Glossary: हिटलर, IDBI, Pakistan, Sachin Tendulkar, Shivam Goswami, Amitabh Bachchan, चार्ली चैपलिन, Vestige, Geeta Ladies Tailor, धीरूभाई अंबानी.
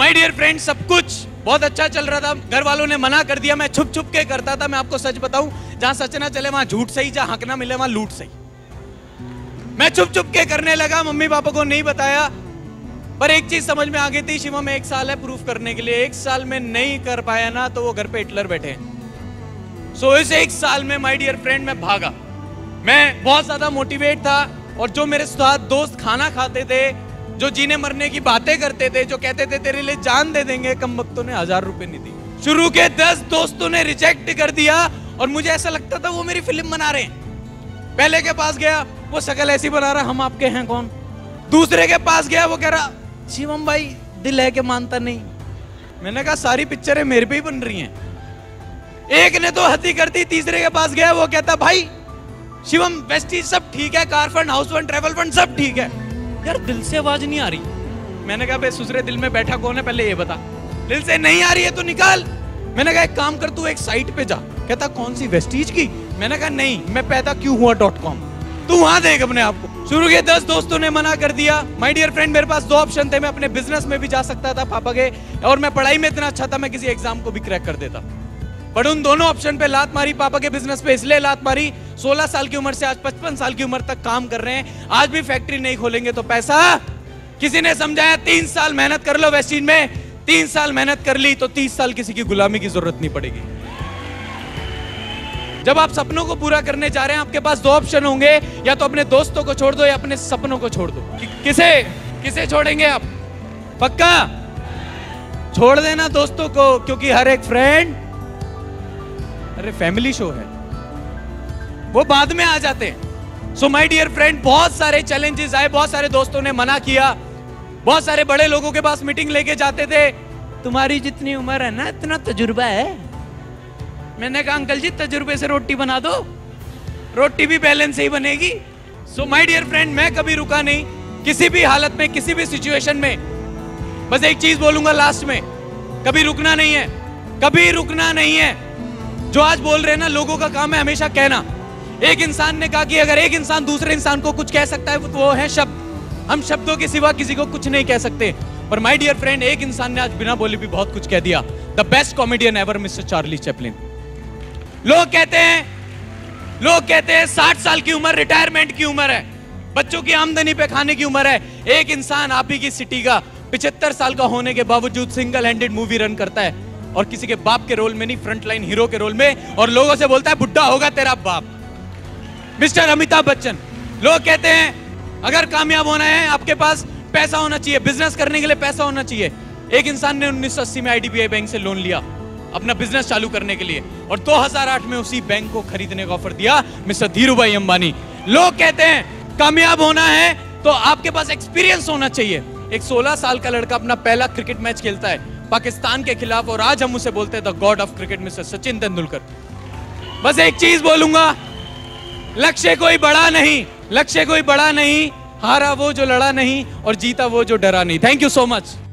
My dear friends, सब कुछ बहुत अच्छा चल रहा था। घर वालों ने मना कर दिया, मैं छुप छुप के करता था। मैं आपको सच बताऊं, जहां सच ना चले वहां झूठ सही, जहां हक ना मिले वहां लूट सही। मैं छुप छुप के करने लगा, मम्मी पापा को नहीं बताया। पर एक चीज समझ में आ गई थी, शिवम में 1 साल है प्रूफ करने के लिए। 1 साल में नहीं कर पाया ना तो वो घर पे हिटलर बैठे हैं। सो इस 1 साल में माय डियर फ्रेंड मैं भागा। मैं बहुत ज्यादा मोटिवेट था, और जो मेरे साथ दोस्त खाना खाते थे, जो जीने मरने की बातें करते थे, जो कहते थे तेरे लिए जान दे देंगे, कमबख्तों ने 1000 रुपए नहीं दिए। शुरू के 10 दोस्तों ने रिजेक्ट कर दिया, और मुझे ऐसा लगता था वो मेरी फिल्म बना रहे हैं। पहले के पास गया, वो शकल ऐसी बना रहा, हम आपके हैं कौन। दूसरे के पास गया, वो कह रहा शिवम भाई दिल है के मानता नहीं। मैंने कहा सारी पिक्चरें मेरे पे ही बन रही हैं। एक ने तो हंसी कर दी। तीसरे के पास गया, वो कहता भाई शिवम वेस्टीज सब ठीक है, car fund, house fund, travel fund सब ठीक है, यार दिल से आवाज नहीं आ रही। मैंने कहा बे सुसरे दिल में बैठा कौन है पहले ये बता, दिल से नहीं आ रही है तो निकाल। मैंने कहा एक काम कर, तू एक साइट पे जा। कहता कौन सी, वेस्टीज की। मैंने कहा नहीं, मैं पैदा क्यों हुआ .com, तू वहां देख अपने आप को। शुरू के 10 दोस्तों ने मना कर दिया। माय डियर फ्रेंड मेरे पास 2 ऑप्शन थे, मैं अपने बिजनेस में भी जा सकता था पापा के, और मैं पढ़ाई में इतना अच्छा था मैं किसी एग्जाम को भी क्रैक कर देता। बट उन दोनों ऑप्शन पे लात मारी, पापा के बिजनेस पे इसलिए लात मारी। 16 साल की उम्र से आज 55 साल की उम्र तक काम कर रहे हैं, आज भी फैक्ट्री नहीं खोलेंगे तो पैसा। किसी ने समझाया 3 साल मेहनत कर लो, वेस्टीज में 3 साल मेहनत कर ली तो 30 साल किसी की गुलामी की जरूरत नहीं पड़ेगी। जब आप सपनों को पूरा करने जा रहे हैं, आपके पास 2 ऑप्शन होंगे, या तो अपने दोस्तों को छोड़ दो या अपने सपनों को छोड़ दो। किसे छोड़ेंगे आप? पक्का छोड़ देना दोस्तों को, क्योंकि हर एक फ्रेंड, अरे फैमिली शो है, वो बाद में आ जाते हैं। सो माय डियर फ्रेंड बहुत सारे चैलेंजेस आए, बहुत सारे दोस्तों ने मना किया, बहुत सारे बड़े लोगों के पास मीटिंग लेके जाते थे, तुम्हारी जितनी उम्र है ना इतना तजुर्बा है। मैंने कहा अंकल जी तजुर्बे से रोटी बना दो, रोटी भी बैलेंस ही बनेगी। सो माय डियर फ्रेंड मैं कभी रुका नहीं, किसी भी हालत में, किसी भी सिचुएशन में। बस एक चीज बोलूंगा लास्ट में, कभी रुकना नहीं है, कभी रुकना नहीं है। जो आज बोल रहे हैं ना, लोगों का काम है हमेशा कहना। एक इंसान ने कहा कि अगर एक इंसान दूसरे इंसान को कुछ कह सकता है तो वो है शब्द। हम शब्दों के सिवा किसी को कुछ नहीं कह सकते। पर माय डियर फ्रेंड एक इंसान ने आज बिना बोले भी बहुत कुछ कह दिया। The best comedian ever mister चार्ली चैपलिन। लोग कहते हैं 60 साल की उम्र रिटायरमेंट की उम्र है, बच्चों की आमदनी पे खाने की उम्र है। एक इंसान आप ही की सिटी का 75 साल का होने के बावजूद सिंगल हैंडेड मूवी रन करता है, और किसी के बाप के रोल में नहीं, फ्रंटलाइन हीरो के रोल में, और लोगों से बोलता है बुड्ढा होगा तेरा बाप। मिस्टर अमिताभ बच्चन। लोग कहते हैं अगर कामयाब होना है आपके पास पैसा होना चाहिए, बिजनेस करने के लिए पैसा होना चाहिए। एक इंसान ने 1980 में IDBI बैंक से लोन लिया अपना बिजनेस चालू करने के लिए, और 2008 में उसी बैंक को खरीदने का ऑफर दिया मिस्टर धीरूभाई अंबानी। लोग कहते हैं कामयाब होना है तो आपके पास एक्सपीरियंस होना चाहिए। एक 16 साल का लड़का अपना पहला क्रिकेट मैच खेलता है पाकिस्तान के खिलाफ, और आज हम उसे बोलते हैं the god of cricket mister Sachin Tendulkar. बस एक चीज बोलूंगा, लक्ष्य कोई बड़ा नहीं, हारा वो जो लड़ा नहीं और जीता वो जो डरा नहीं। Thank you so much.